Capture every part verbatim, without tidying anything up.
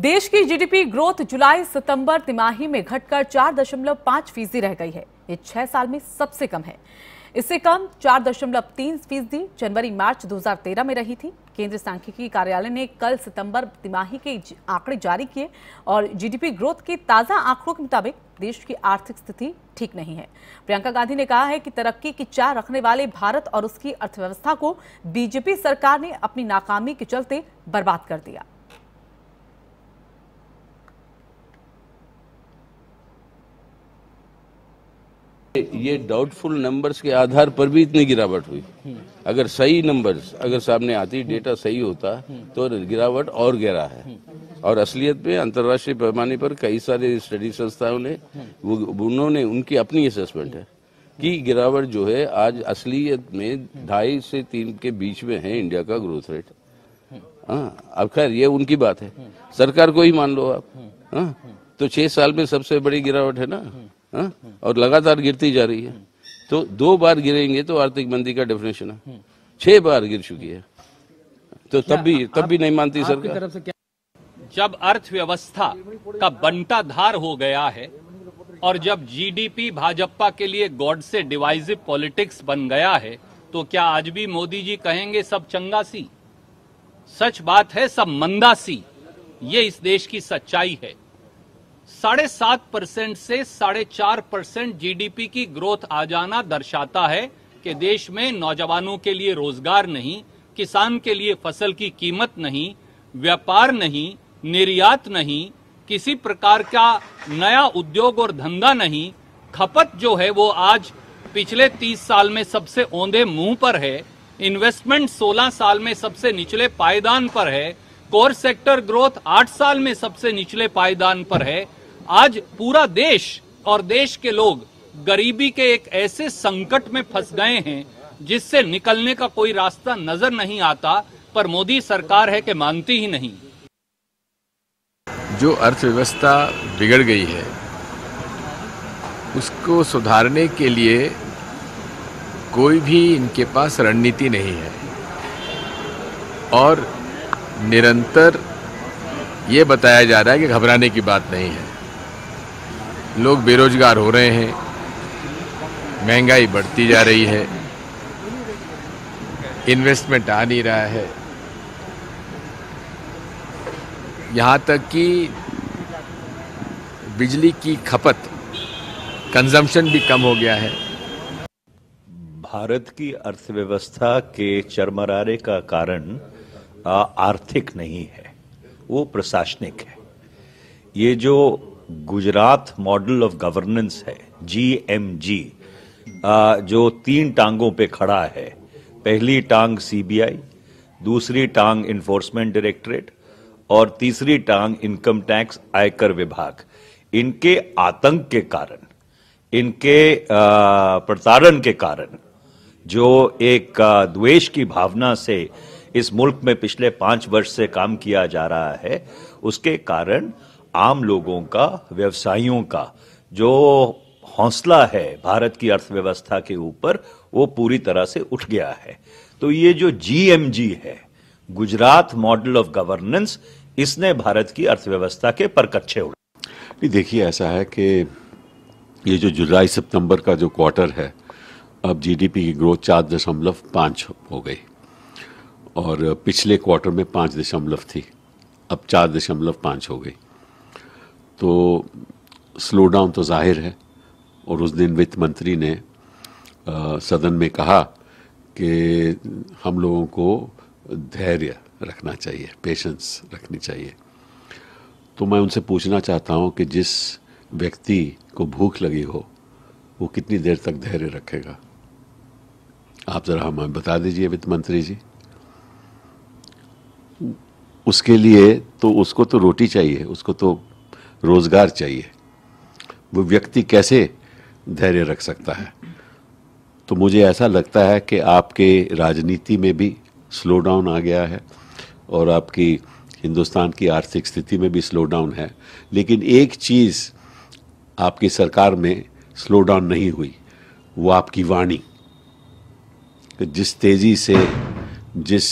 देश की GDP growth जुलाई सितंबर तिमाही में घटकर चार दशमलव पाँच फीसदी रह गई है। ये छह साल में सबसे कम है। इससे कम चार दशमलव तीन फीसदी जनवरी मार्च दो हज़ार तेरह में रही थी। केंद्रीय सांख्यिकी कार्यालय ने कल सितंबर तिमाही के आंकड़े जारी किए और जीडीपी ग्रोथ के ताज़ा आंकड़ों के मुताबिक देश की आर्थिक स्थिति ठीक नहीं है। प्रियंका गांधी ने कहा है कि तरक्की की चाह रखने वाले भारत और उसकी अर्थव्यवस्था को बीजेपी सरकार ने अपनी नाकामी के चलते बर्बाद कर दिया। ये डाउटफुल नंबर्स के आधार पर भी इतनी गिरावट हुई। अगर सही नंबर्स अगर सामने आती, डेटा सही होता तो गिरावट और गहरा है। और असलियत में अंतर्राष्ट्रीय पैमाने पर कई सारे स्टडी संस्थाओं ने उन्होंने उनकी अपनी असेसमेंट है कि गिरावट जो है आज असलियत में ढाई से तीन के बीच में है इंडिया का ग्रोथ रेट। हाँ, अब खैर ये उनकी बात है, सरकार को ही मान लो आप। हाँ, तो छह साल में सबसे बड़ी गिरावट है ना। हाँ? और लगातार गिरती जा रही है। तो दो बार गिरेंगे तो आर्थिक मंदी का डेफिनेशन है। छह बार गिर चुकी है तो तब भी तब भी नहीं मानती सरकार। जब अर्थव्यवस्था का बंटाधार हो गया है और जब जीडीपी भाजपा के लिए गॉड से डिवाइसिव पॉलिटिक्स बन गया है तो क्या आज भी मोदी जी कहेंगे सब चंगासी? सच बात है, सब मंदासी। ये इस देश की सच्चाई है। साढ़े सात परसेंट से साढ़े चार परसेंट जीडीपी की ग्रोथ आ जाना दर्शाता है कि देश में नौजवानों के लिए रोजगार नहीं, किसान के लिए फसल की कीमत नहीं, व्यापार नहीं, निर्यात नहीं, किसी प्रकार का नया उद्योग और धंधा नहीं। खपत जो है वो आज पिछले तीस साल में सबसे औंधे मुंह पर है। इन्वेस्टमेंट सोलह साल में सबसे निचले पायदान पर है। कोर सेक्टर ग्रोथ आठ साल में सबसे निचले पायदान पर है। आज पूरा देश और देश के लोग गरीबी के एक ऐसे संकट में फंस गए हैं जिससे निकलने का कोई रास्ता नजर नहीं आता, पर मोदी सरकार है कि मानती ही नहीं। जो अर्थव्यवस्था बिगड़ गई है उसको सुधारने के लिए कोई भी इनके पास रणनीति नहीं है और निरंतर ये बताया जा रहा है कि घबराने की बात नहीं है। लोग बेरोजगार हो रहे हैं, महंगाई बढ़ती जा रही है, इन्वेस्टमेंट आ नहीं रहा है। यहाँ तक कि बिजली की खपत कंजम्पशन भी कम हो गया है। भारत की अर्थव्यवस्था के चरमराने का कारण आर्थिक नहीं है, वो प्रशासनिक है। ये जो गुजरात मॉडल ऑफ गवर्नेंस है, जी एम जी, जो तीन टांगों पे खड़ा है, पहली टांग सी बी आई, दूसरी टांग इन्फोर्समेंट डायरेक्टरेट और तीसरी टांग इनकम टैक्स आयकर विभाग, इनके आतंक के कारण, इनके प्रताड़न के कारण जो एक द्वेष की भावना से इस मुल्क में पिछले पांच वर्ष से काम किया जा रहा है, उसके कारण आम लोगों का, व्यवसायियों का जो हौसला है भारत की अर्थव्यवस्था के ऊपर वो पूरी तरह से उठ गया है। तो ये जो जी एम जी है, गुजरात मॉडल ऑफ गवर्नेंस, इसने भारत की अर्थव्यवस्था के परकच्चे उड़ाए। देखिए ऐसा है कि ये जो जुलाई सितंबर का जो क्वार्टर है, अब जीडीपी की ग्रोथ चार दशमलव पाँच हो गई और पिछले क्वार्टर में पाँच दशमलव थी, अब चार दशमलव पाँच हो गई। तो स्लो डाउन तो जाहिर है। और उस दिन वित्त मंत्री ने आ, सदन में कहा कि हम लोगों को धैर्य रखना चाहिए, पेशेंस रखनी चाहिए। तो मैं उनसे पूछना चाहता हूं कि जिस व्यक्ति को भूख लगी हो वो कितनी देर तक धैर्य रखेगा? आप ज़रा हमें बता दीजिए वित्त मंत्री जी। उसके लिए तो उसको तो रोटी चाहिए, उसको तो रोजगार चाहिए। वो व्यक्ति कैसे धैर्य रख सकता है? तो मुझे ऐसा लगता है कि आपके राजनीति में भी स्लो डाउन आ गया है और आपकी हिंदुस्तान की आर्थिक स्थिति में भी स्लो डाउन है। लेकिन एक चीज़ आपकी सरकार में स्लो डाउन नहीं हुई, वो आपकी वाणी। जिस तेज़ी से जिस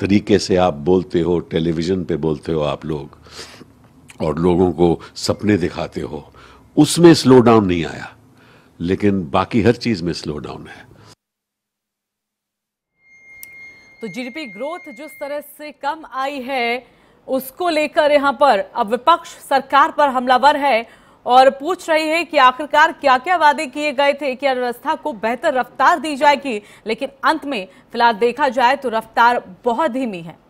तरीके से आप बोलते हो, टेलीविज़न पे बोलते हो आप लोग और लोगों को सपने दिखाते हो, उसमें स्लो डाउन नहीं आया, लेकिन बाकी हर चीज़ में स्लो डाउन है। तो जीडीपी ग्रोथ जिस तरह से कम आई है उसको लेकर यहाँ पर अब विपक्ष सरकार पर हमलावर है और पूछ रही है कि आखिरकार क्या क्या वादे किए गए थे कि अर्थव्यवस्था को बेहतर रफ्तार दी जाएगी, लेकिन अंत में फिलहाल देखा जाए तो रफ्तार बहुत धीमी है।